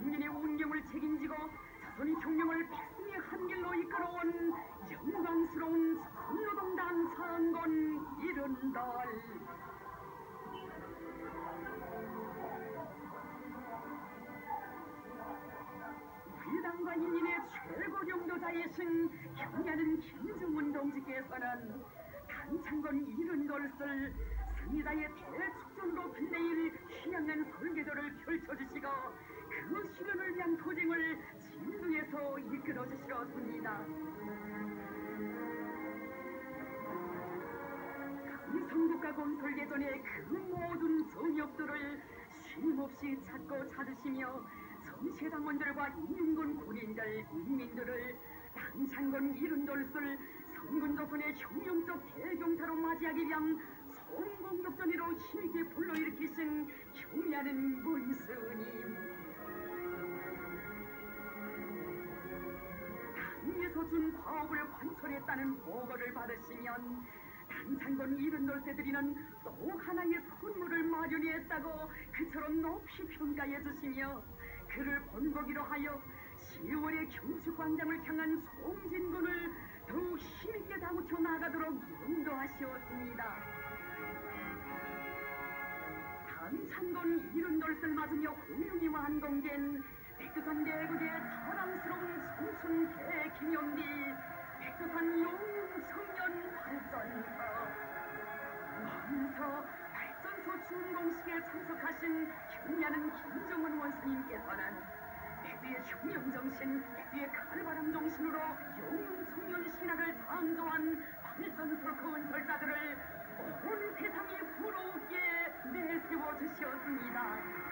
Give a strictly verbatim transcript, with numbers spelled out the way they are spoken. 인민의 운명을 책임지고 자손의 혁명을 백성의 한길로 이끌어온 영광스러운 선노동당 선건 일흔들. 우리 당과 인민의 최고 경도자이신 경애하는 김정은 동지께서는 당창건 일흔돌을 승리자의 대축전으로 빛내일 희양한 설계도를 펼쳐주시고 그 실현을 위한 투쟁을 진중에서 이끌어주시었습니다. 강성국가 건설 예전의 그 모든 정역들을 쉼없이 찾고 찾으시며 정치당원들과 인민군 군인들, 인민들을 당창건 일흔돌을 성군조선의 혁명적 대경타로 맞이하기 위한 공공격전으로 힘있게 불러일으키신 경애하는 문스님, 당에서 준 과업을 관철했다는 보고를 받으시면 당창건 일흔돌에 드리는 또 하나의 선물을 마련했다고 그처럼 높이 평가해 주시며, 그를 본보기로 하여 시월의 경축광장을 향한 송진군을 더욱 힘있게 다우쳐 나가도록 인도하시었습니다. 당창건 일흔돌을 맞으며 공룡이와 한공된 백두산 대국의 자랑스러운 청춘 대기념비 백두산 용인 청년 발전소 망서 발전소 준공식에 참석하신 경애하는 김정은 원수님께서는 백두의 혁명정신, 백두의 가을바람 정신으로 용인 청년 신학을 창조한 발전소 건설자들을 온 세상이 부러우게 내세워주셨습니다.